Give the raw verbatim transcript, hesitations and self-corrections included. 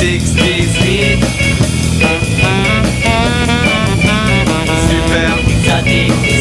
six dix-huit. Super Sadique